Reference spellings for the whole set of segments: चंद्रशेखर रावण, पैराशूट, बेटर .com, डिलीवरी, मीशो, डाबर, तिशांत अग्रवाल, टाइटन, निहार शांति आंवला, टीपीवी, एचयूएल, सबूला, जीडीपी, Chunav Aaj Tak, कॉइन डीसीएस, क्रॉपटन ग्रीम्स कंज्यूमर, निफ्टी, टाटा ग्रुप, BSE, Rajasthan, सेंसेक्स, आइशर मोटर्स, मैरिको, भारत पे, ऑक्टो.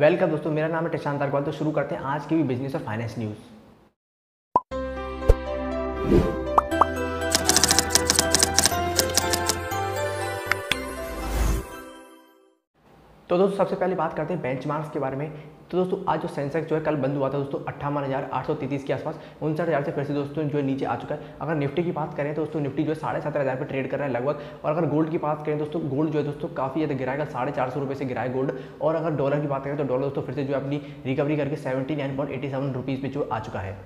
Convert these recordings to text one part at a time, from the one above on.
Welcome दोस्तों, मेरा नाम है तिशांत अग्रवाल। तो शुरू करते हैं आज की भी बिजनेस और फाइनेंस न्यूज़। तो दोस्तों सबसे पहले बात करते हैं बेंचमार्क्स के बारे में। तो दोस्तों आज जो सेंसेक्स जो है कल बंद हुआ था दोस्तों 58,833 के आसपास, 59,000 से फिर से दोस्तों जो नीचे आ चुका है। अगर निफ्टी की बात करें तो दोस्तों निफ्टी जो है 17,500 पर ट्रेड कर रहा है लगभग। और अगर गोल्ड की बात करें दोस्तों, गोल्ड जो है दोस्तों काफ़ी ज़्यादा गिरा है, कल 450 से गिरा है गोल्ड। और अगर डॉलर की बात करें तो डॉलर दोस्तों फिर से जो अपनी रिकवरी करके 79.87 रुपीज़ पर जो आ चुका है।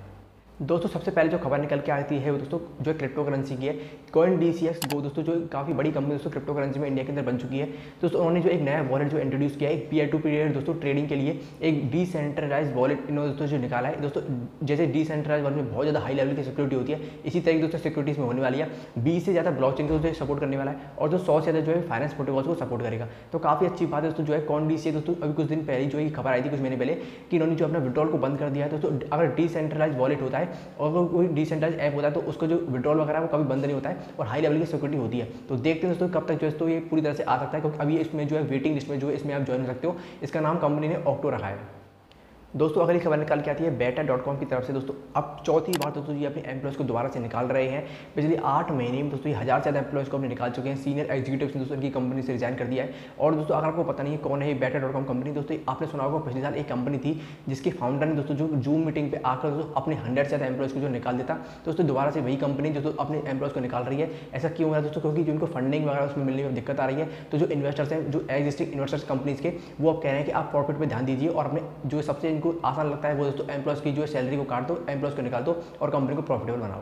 दोस्तों सबसे पहले जो खबर निकल के आती है वो दोस्तों जो क्रिप्टो करेंसी की है। कॉइन डीसीएस वो दोस्तों जो काफ़ी बड़ी कंपनी दोस्तों क्रिप्टो करेंसी में इंडिया के अंदर बन चुकी है। दोस्तों उन्होंने जो एक नया वॉलेट जो इंट्रोड्यूस किया है, एक पीयर टू पीयर दोस्तों ट्रेडिंग के लिए एक डिसेंट्रलाइज वॉलेट इन्होंने दोस्तों जो निकाला है। दोस्तों जैसे डिसेंट्रलाइज वॉलेट में बहुत ज़्यादा हाई लेवल की सिक्योरिटी होती है, इसी तरह की दोस्तों सिक्योरिटीज़ में होने वाली है। 20 से ज़्यादा ब्लॉकचेन को सपोर्ट करने वाला है और जो 100 से ज़्यादा जो है फाइनेंस प्रोटोकॉल को सपोर्ट करेगा। तो काफ़ी अच्छी बात है दोस्तों। जो है कॉइन डीसीएस दोस्तों अभी कुछ दिन पहले जो ये खबर आई थी कुछ महीने पहले कि इन्होंने जो अपना विड्रॉल को बंद कर दिया है। दोस्तों अगर डिसेंट्रलाइज वॉलेट होता है और वो कोई डिसेंट्रलाइज ऐप होता है तो उसको जो विड्रॉल वगैरह वो कभी बंद नहीं होता है और हाई लेवल की सिक्योरिटी होती है। तो देखते हैं दोस्तों कब तक जो है तो ये पूरी तरह से आ सकता है, क्योंकि अभी इसमें जो है वेटिंग लिस्ट में जो है इसमें आप ज्वाइन कर सकते हो। इसका नाम कंपनी ने ऑक्टो रखा है। दोस्तों अगली खबर निकाल के आती है बेटर .com की तरफ से। दोस्तों अब चौथी बार दोस्तों ये अपने एम्प्लॉयज़ को दोबारा से निकाल रहे हैं। पिछले 8 महीने में दोस्तों ये 1000 से ज़्यादा एम्प्लॉयज़ को अपने निकाल चुके हैं। सीनियर एग्जीक्यूटिव्स ने दोस्तों उनकी कंपनी से रिजाइन कर दिया है। और दोस्तों अगर आपको पता नहीं है कौन है बेटर .com कंपनी, दोस्तों आपने सुना होगा पिछले साल एक कंपनी थी जिसके फाउंडर ने दोस्तों जो जूम मीटिंग पर आकर दोस्तों अपने 100 से ज़्यादा एम्प्लॉयज़ को जो निकाल देता। दोस्तों दोबारा से वही कंपनी जो अपने एम्प्लॉयज़ को निकाल रही है। ऐसा क्यों हो रहा है दोस्तों? क्योंकि जिनको फंडिंग वगैरह उसमें मिलने में दिक्कत आ रही है। तो जो इन्वेस्टर्स हैं, जो एग्जिस्टिंग इन्वेस्टर्स कंपनीज़ के, वो आप कह रहे हैं कि आप प्रॉफिट पर ध्यान दीजिए और अपने जो सबसे इनको आसान लगता है वो दोस्तों एम्प्लॉयज़ की जो सैलरी को काट दो, एम्प्लॉयज़ को निकाल दो और कंपनी को प्रॉफिटेबल बनाओ।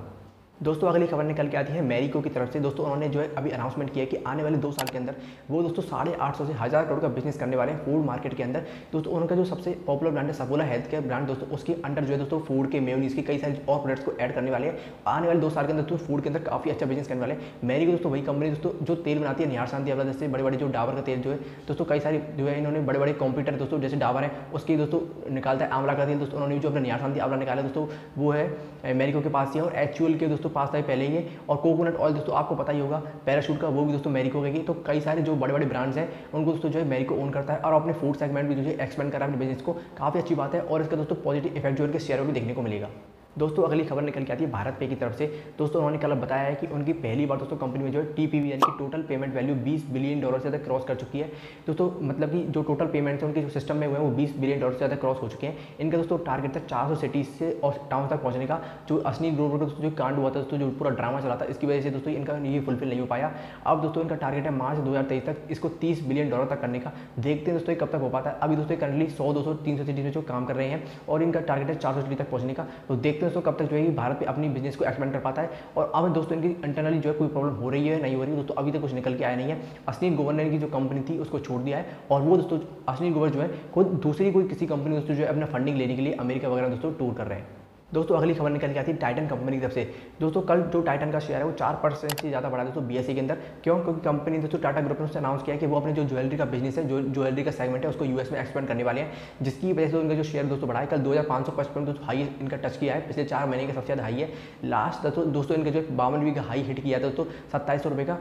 दोस्तों अगली खबर निकल के आती है मैरिको की तरफ से। दोस्तों उन्होंने जो है अभी अनाउंसमेंट किया कि आने वाले 2 साल के अंदर वो दोस्तों 850 से 1000 करोड़ का बिजनेस करने वाले हैं फूड मार्केट के अंदर। दोस्तों उनका जो सबसे पॉपुलर ब्रांड है सबूला हेल्थ केयर ब्रांड, दोस्तों उसके अंडर जो है दोस्तों फूड के, मेयोनीज़ के, कई सारे और प्रोडक्ट्स को ऐड करने वाले हैं। आने वाले 2 साल के अंदर दोस्तों फूड के अंदर काफ़ी अच्छा बिजनेस करने वाले हैं। मैरिको दोस्तों वही कंपनी दोस्तों जो तेल बनाती है निहार शांति आंवला जैसे बड़े बड़े जो डाबर का तेल जो है दोस्तों कई सारी जो है इन्होंने बड़े बड़े कंप्यूटर दोस्तों जैसे डाबर है उसकी दोस्तों निकालता है आंवला का तेल। दोस्तों उन्होंने जो अपना निहार शांति आंवला निकाला दोस्तों वो है मैरिको के पास ही और एचयूएल के तो पास था पहले ही। और कोकोनट ऑयल दोस्तों आपको पता ही होगा, पैराशूट का, वो भी दोस्तों मैरिको के। तो कई सारे जो बड़े बड़े ब्रांड्स हैं उनको दोस्तों जो है मैरिको ओन करता है और अपने फूड सेगमेंट भी जो है एक्सपेंड करा अपने बिजनेस को। काफ़ी अच्छी बात है और इसका दोस्तों पॉजिटिव इफेक्ट जो उनके शेयरों में देखने को मिलेगा। दोस्तों अगली खबर निकल के आती है भारत पे की तरफ से। दोस्तों उन्होंने कल बताया है कि उनकी पहली बार दोस्तों कंपनी में जो है टीपीवी यानी कि टोटल पेमेंट वैल्यू $20 बिलियन से ज़्यादा क्रॉस कर चुकी है। दोस्तों मतलब कि जो टोटल पेमेंट्स उनके जो सिस्टम में हुए हैं वो $20 बिलियन से ज़्यादा क्रॉस हो चुके हैं। इनका दोस्तों टारगेट था 400 सिटीज़ से और टाउन तक पहुँचने का। जो असली ग्रोथ जो कांड हुआ था दोस्तों, जो पूरा ड्रामा चला था, इसकी वजह से दोस्तों इनका ये फुलफिल नहीं हो पाया। अब दोस्तों इनका टारगेट है मार्च 2023 तक इसको $30 बिलियन तक करने का। देखते हैं दोस्तों कब तक हो पाता है। अभी दोस्तों करंटली 100, 200, 300 सिटीज़ में जो काम कर रहे हैं और इनका टारगेट है 400 सिटी तक पहुँचने का। तो देखते दोस्तों कब तक जो है भारत पे अपनी बिजनेस को एक्सपेंड कर पाता है। और अब दोस्तों इनकी इंटरनली जो है कोई प्रॉब्लम हो रही है नहीं हो रही है दोस्तों अभी तक कुछ निकल के आया नहीं है। असली गवर्नर की जो कंपनी थी उसको छोड़ दिया है और वो दोस्तों असली गवर्नर जो है खुद दूसरी कोई किसी कंपनी दोस्तों जो है अपना फंडिंग लेने के लिए अमेरिका वगैरह दोस्तों टूर कर रहे हैं। दोस्तों अगली खबर निकल के आती है टाइटन कंपनी की तरफ से। दोस्तों कल जो टाइटन का शेयर है वो 4% से ज़्यादा बढ़ा दोस्तों BSE के अंदर। क्यों? क्योंकि कंपनी दोस्तों टाटा ग्रुप ने उससे अनाउंस किया कि वो अपने जो ज्वेलरी का बिजनेस है, जो ज्वेलरी का सेगमेंट है, उसको US में एक्सपेंड करने वाले हैं, जिसकी वजह से उनका जो शेयर दोस्तों बढ़ा है। कल 2555 दोस्तों हाई इनका टच किया है, पिछले 4 महीने का सबसे ज़्यादा हाई है। लास्ट दोस्तों इनका जो 52 का हाई हिट किया था दोस्तों 2700 का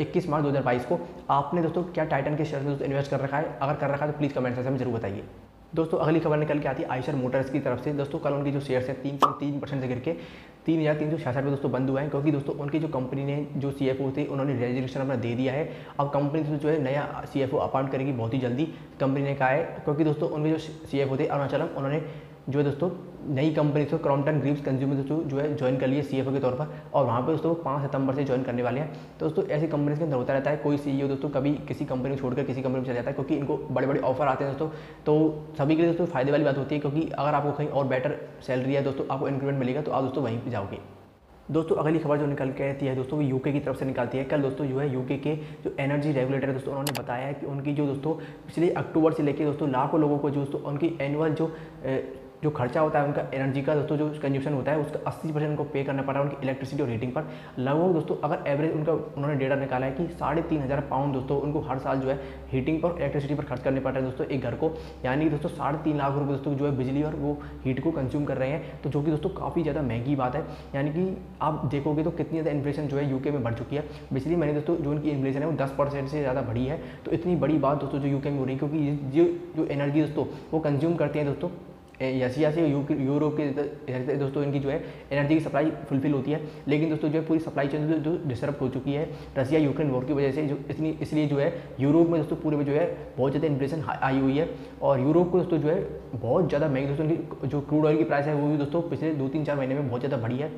21 मार्च 2022 को। आपने दोस्तों क्या टाइटन के शेयर में दोस्तों इन्वेस्ट कर रखा है? अगर कर रखा है तो प्लीज़ कमेंट सेक्शन में जरूर बताइए। दोस्तों अगली खबर निकल के आती है आइशर मोटर्स की तरफ से। दोस्तों कल उनकी जो शेयर्स हैं 3.3% से गिर के 3366 में दोस्तों बंद हुआ है, क्योंकि दोस्तों उनकी जो कंपनी ने जो CFO थे उन्होंने रेजिग्नेशन अपना दे दिया है। अब कंपनी दोस्तों जो है नया CFO अपॉइंट करेगी बहुत ही जल्दी, कंपनी ने कहा है। क्योंकि दोस्तों उनके जो CFO थे अरुणाचलम, उन्होंने जो है दोस्तों नई कंपनी से क्रॉपटन ग्रीम्स कंज्यूमर दोस्तों जो है ज्वाइन कर लिए CFO के तौर पर और वहाँ पे दोस्तों 5 सितंबर से ज्वाइन करने वाले हैं। तो दोस्तों ऐसी कंपनीज के अंदर होता रहता है, कोई CEO दोस्तों कभी किसी कंपनी को छोड़कर किसी कंपनी में चला जाता है, क्योंकि इनको बड़े बड़े ऑफर आते हैं दोस्तों। तो सभी के लिए दोस्तों फायदे वाली बात होती है, क्योंकि अगर आपको कहीं और बेटर सैलरी है दोस्तों, आपको इंक्रीमेंट मिलेगा तो आप दोस्तों वहीं पर जाओगे। दोस्तों अगली खबर जो निकल के आती है दोस्तों वो यूके की तरफ से निकलती है। कल दोस्तों जो है यूके के जो एनर्जी रेगुलेटर है दोस्तों उन्होंने बताया है कि उनकी जो दोस्तों पिछले अक्टूबर से लेकर दोस्तों लाखों लोगों को जो दोस्तों उनकी एनुअल जो जो खर्चा होता है उनका एनर्जी का दोस्तों जो कंज्यूशन होता है उसका 80% उनको पे करना पड़ा है उनकी इलेक्ट्रिसिटी और हीटिंग पर। लगभग दोस्तों अगर एवरेज उनका उन्होंने डेटा निकाला है कि 3500 पाउंड दोस्तों उनको हर साल जो है हीटिंग पर इलेक्ट्रिसिटी पर खर्च करने पड़ रहा है दोस्तों एक घर को, यानी कि दोस्तों 3.5 लाख रुपये दोस्तों जो है बिजली और वो हीट को कंज्यूम कर रहे हैं, तो जो कि दोस्तों काफ़ी ज़्यादा महंगी बात है। यानी कि आप देखोगे तो कितनी ज़्यादा इन्फ्लेशन जो है यूके में बढ़ चुकी है। बेसिकली मैंने दोस्तों जो उनकी इन्फ्लेशन है वो 10% से ज़्यादा बढ़ी है, तो इतनी बड़ी बात दोस्तों जो यूके में हो रही है, क्योंकि जो एनर्जी दोस्तों वो कंज्यूम करते हैं दोस्तों एशिया से यूरोप के दोस्तों इनकी जो है एनर्जी की सप्लाई फुलफिल होती है, लेकिन दोस्तों जो है पूरी सप्लाई चेन जो डिस्टर्ब हो चुकी है रसिया यूक्रेन वॉर की वजह से, जो इतनी इसलिए जो है यूरोप में दोस्तों पूरे में जो है बहुत ज़्यादा इन्फ्लेशन आई हुई है। और यूरोप को दोस्तों जो है बहुत ज़्यादा महंगी दोस्तों उनकी जो क्रूड ऑयल की प्राइस है वो भी दोस्तों पिछले 2-3-4 महीने में बहुत ज़्यादा बढ़ी है,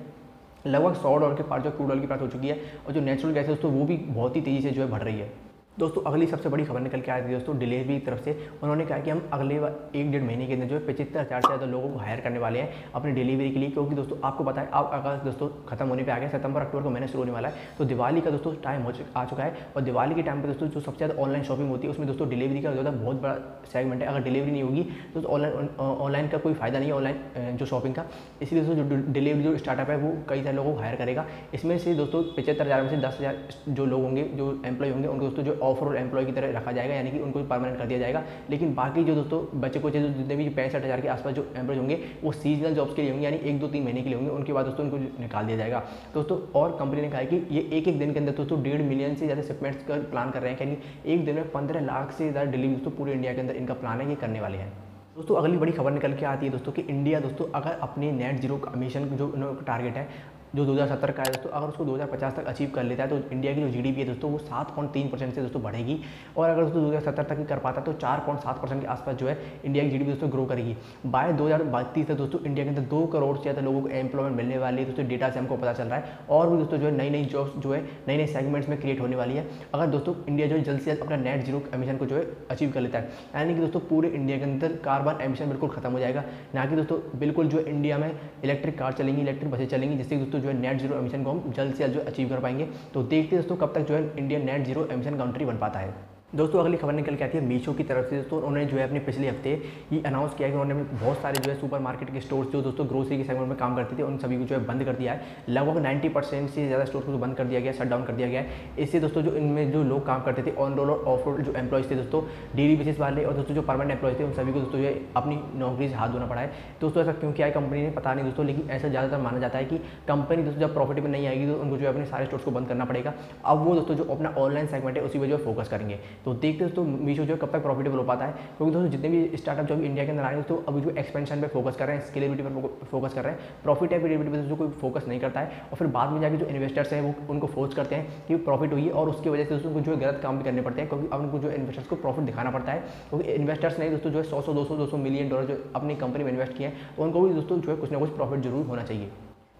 लगभग $100 के पास जो क्रूड ऑयल की प्राइस हो चुकी है। और जो नेचुरल गैस है दोस्तों वो भी बहुत ही तेज़ी से जो है बढ़ रही है। दोस्तों अगली सबसे बड़ी खबर निकल के आ रही थी दोस्तों डिलीवरी की तरफ से। उन्होंने कहा कि हम अगले 1-1.5 महीने के अंदर जो है 75,000 से ज़्यादा लोगों को हायर करने वाले हैं अपने डिलीवरी के लिए, क्योंकि दोस्तों आपको पता है आप अगस्त दोस्तों खत्म होने पे आ गया, सितंबर-अक्टूबर को महीना शुरू होने वाला है, तो दिवाली का दोस्तों टाइम आ चुका है। और दिवाली के टाइम पर दोस्तों जो सबसे ज़्यादा ऑनलाइन शॉपिंग होती है उसमें दोस्तों डिलीवरी का ज़्यादा बहुत बड़ा सेगमेंट है। अगर डिलीवरी नहीं होगी तो ऑनलाइन का कोई फ़ायदा नहीं है, ऑनलाइन जो शॉपिंग का, इसलिए दोस्तों जो डिलीवरी जो स्टार्टअप है वो कई सारे लोगों को हायर करेगा। इसमें से दोस्तों 75,000 में से 10,000 जो लोग होंगे जो एम्प्लॉय होंगे उनको दोस्तों जो ऑफर और एम्प्लॉय की तरह रखा जाएगा, यानी कि उनको परमानेंट कर दिया जाएगा। लेकिन बाकी जो दोस्तों बचे कुछ जितने भी 65,000 के आसपास जो एम्प्लॉय होंगे वो सीजनल जॉब्स के लिए होंगे, यानी 1-2-3 महीने के लिए होंगे, उनके बाद दोस्तों उनको निकाल दिया जाएगा दोस्तों। और कंपनी ने कहा कि ये एक दिन के अंदर दोस्तों 1.5 मिलियन से ज़्यादा शिपमेंट्स का प्लान कर रहे हैं, यानी एक दिन में 15 लाख से ज़्यादा डिलीवरी दोस्तों पूरे इंडिया के अंदर इनका प्लान है, ये करने वाले हैं। दोस्तों अगली बड़ी खबर निकल के आती है दोस्तों कि इंडिया दोस्तों अगर अपने नेट जीरो मिशन जो टारगेट है जो 2070 का है दोस्तों, अगर उसको 2050 तक अचीव कर लेता है तो इंडिया की जो जीडीपी है दोस्तों वो 7.3% से दोस्तों बढ़ेगी। और अगर दोस्तों 2070 तक ही कर पाता है तो 4.7% के आसपास जो है इंडिया की जीडीपी दोस्तों ग्रो करेगी। बाय 2032 तक दोस्तों इंडिया के अंदर 2 करोड़ से ज़्यादा लोगों को एम्प्लॉयमेंट मिलने वाली है दोस्तों, डेटा से हमको पता चल रहा है। और भी दोस्तों जो है नई नई जॉब्स जो है नए नए सेगमेंट्स में क्रिएट होने वाली है अगर दोस्तों इंडिया जो है जल्द से जल्द अपना नेट जीरो एमिशन को जो है अचीव कर लेता है, यानी कि दोस्तों पूरे इंडिया के अंदर कार्बन एमिशन बिल्कुल खत्म हो जाएगा। ना कि दोस्तों बिल्कुल जो इंडिया में इलेक्ट्रिक कार चलेंगी, इलेक्ट्रिक बसें चलेंगी, जिससे दोस्तों जो है नेट जीरो एमिशन को हम जल्द से जल्द जो अचीव कर पाएंगे। तो देखते हैं दोस्तों कब तक जो है India net zero emission country बन पाता है। दोस्तों अगली खबर निकल के आती है मीशो की तरफ से। दोस्तों उन्होंने जो है अपने पिछले हफ्ते ही अनाउंस किया कि उन्होंने बहुत सारे जो है सुपरमार्केट के स्टोर्स जो दोस्तों ग्रोसरी के सेगमेंट में काम करते थे उन सभी को जो है बंद कर दिया है। लगभग 90% से ज़्यादा स्टोर्स को बंद कर दिया गया, शट डाउन कर दिया गया है। इससे दोस्तों जो इनमें जो लोग काम करते थे ऑन रोल और ऑफ रोल जो एम्प्लॉयज़ थे दोस्तों, डेली बेसिस वाले और दोस्तों जो परमानेंट एम्प्लॉयज़ थे, उन सभी को दोस्तों जो है अपनी नौकरी से हाथ धोना पड़ा है। दोस्तों ऐसा क्यों किया है कंपनी ने पता नहीं दोस्तों, लेकिन ऐसा ज़्यादातर माना जाता है कि कंपनी दोस्तों जब प्रॉफिटेबल नहीं आएगी तो उनको जो है अपने सारे स्टोर्स को बंद करना पड़ेगा। अब वो दोस्तों जो अपना ऑनलाइन सेगमेंट है उसी पर जो है फोकस करेंगे। तो देखते हैं दोस्तों मीशो जो कब तक प्रॉफिटेबल हो पाता है, क्योंकि दोस्तों जितने भी स्टार्टअप जो इंडिया के अंदर आ रहे हैं तो अभी जो एक्सपेंशन पे फोकस कर रहे हैं, स्केलेबिलिटी पर फोकस कर रहे हैं, प्रॉफिटेबिलिटी पर जो कोई फोकस नहीं करता है। और फिर बाद में जाके जो इन्वेस्टर्स हैं वो उनको फोर्स करते हैं कि प्रॉफिट हुई, और उसकी वजह से दोस्तों उनको जो है गलत काम भी करने पड़ते हैं, क्योंकि अब उनको जो इन्वेस्टर्स को प्रॉफिट दिखाना पड़ता है, क्योंकि इन्वेस्टर्स ने दोस्तों जो है $100-200 मिलियन जो अपनी कंपनी में इन्वेस्ट किए हैं, उनको भी दोस्तों जो है कुछ ना कुछ प्रॉफिट जरूर होना चाहिए।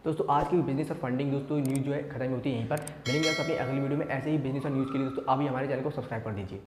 दोस्तों आज की बिजनेस और फंडिंग दोस्तों न्यूज़ जो है खत्म होती है यहीं पर। मिलेंगे आप अपनी अगली वीडियो में। ऐसे ही बिजनेस और न्यूज़ के लिए दोस्तों आप ही हमारे चैनल को सब्सक्राइब कर दीजिए।